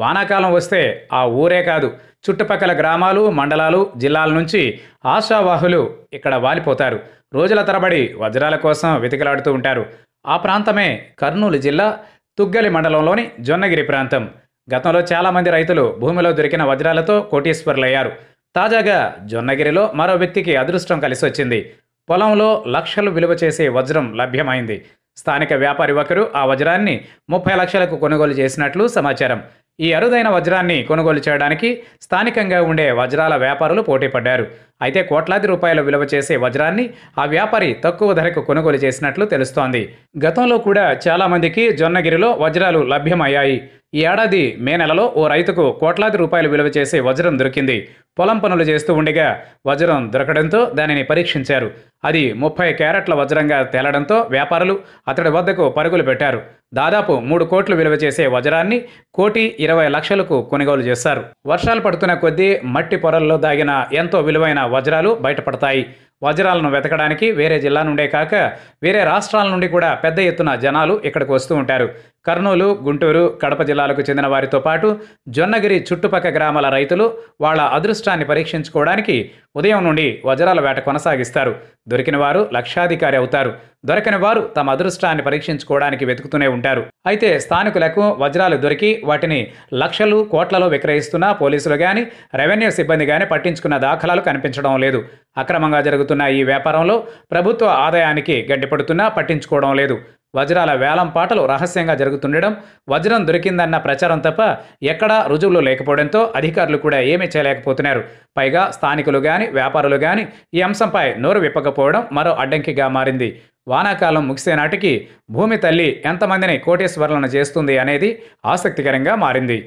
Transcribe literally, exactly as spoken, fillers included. వానాకాలం వస్తే ఆ ఊరే కాదు, చుట్టుపక్కల గ్రామాలు, మండలాలు, జిల్లాల నుంచి ఆశావాహులు ఇక్కడ వాలిపోతారు. రోజుల తరబడి వజ్రాల కోసం వెతికిలాడుతూ ఉంటారు. ఆ ప్రాంతమే కర్నూలు జిల్లా తుగ్గలి మండలంలోని జొన్నగిరి ప్రాంతం. గతంలో చాలామంది రైతులు భూమిలో దొరికిన వజ్రాలతో కోటీశ్వరులయ్యారు. తాజాగా జొన్నగిరిలో మరో వ్యక్తికి అదృష్టం కలిసి వచ్చింది. పొలంలో లక్షలు విలువ చేసే వజ్రం లభ్యమైంది. స్థానిక వ్యాపారి ఒకరు ఆ వజ్రాన్ని ముప్పై లక్షలకు కొనుగోలు చేసినట్లు సమాచారం. ఈ అరుదైన వజ్రాన్ని కొనుగోలు చేయడానికి స్థానికంగా ఉండే వజ్రాల వ్యాపారులు పోటీ పడ్డారు. అయితే కోట్లాది రూపాయల విలువ చేసే వజ్రాన్ని ఆ వ్యాపారి తక్కువ ధరకు కొనుగోలు చేసినట్లు తెలుస్తోంది. గతంలో కూడా చాలామందికి జొన్నగిరిలో వజ్రాలు లభ్యమయ్యాయి. ఈ ఏడాది మే నెలలో ఓ రైతుకు కోట్లాది రూపాయలు విలువ చేసే వజ్రం దొరికింది. పొలం పనులు చేస్తూ ఉండగా వజ్రం దొరకడంతో దానిని పరీక్షించారు. అది ముప్పై క్యారెట్ల వజ్రంగా తేలడంతో వ్యాపారులు అతడి వద్దకు పరుగులు పెట్టారు. దాదాపు మూడు కోట్లు విలువ చేసే వజ్రాన్ని కోటి ఇరవై లక్షలకు కొనుగోలు చేశారు. వర్షాలు పడుతున్న కొద్దీ మట్టి పొరల్లో దాగిన ఎంతో విలువైన వజ్రాలు బయటపడతాయి. వజ్రాలను వెతకడానికి వేరే జిల్లా నుండే కాక వేరే రాష్ట్రాల నుండి కూడా పెద్ద ఎత్తున జనాలు ఇక్కడికి వస్తూ ఉంటారు. కర్నూలు, గుంటూరు, కడప జిల్లాలకు చెందిన వారితో పాటు జొన్నగిరి చుట్టుపక్క గ్రామాల రైతులు వాళ్ళ అదృష్టాన్ని పరీక్షించుకోవడానికి ఉదయం నుండి వజ్రాల వేట కొనసాగిస్తారు. దొరికిన వారు లక్షాధికారి అవుతారు. దొరకని వారు తమ అదృష్టాన్ని పరీక్షించుకోవడానికి వెతుకుతూనే ఉంటారు. అయితే స్థానికులకు వజ్రాలు దొరికి వాటిని లక్షలు, కోట్లలో విక్రయిస్తున్న పోలీసులు కానీ రెవెన్యూ సిబ్బంది కానీ పట్టించుకున్న దాఖలాలు కనిపించడం లేదు. అక్రమంగా జరుగుతున్న ఈ వ్యాపారంలో ప్రభుత్వ ఆదాయానికి గడ్డిపడుతున్నా పట్టించుకోవడం లేదు. వజ్రాల వేలం పాటలు రహస్యంగా జరుగుతుండడం, వజ్రం దొరికిందన్న ప్రచారం తప్ప ఎక్కడా రుజువులు లేకపోవడంతో అధికారులు కూడా ఏమీ చేయలేకపోతున్నారు. పైగా స్థానికులు కానీ వ్యాపారులు కానీ ఈ అంశంపై నోరు విప్పకపోవడం మరో అడ్డంకిగా మారింది. వానాకాలం ముగిసే నాటికి భూమి తల్లి ఎంతమందిని కోటీశ్వరులను చేస్తుంది అనేది ఆసక్తికరంగా మారింది.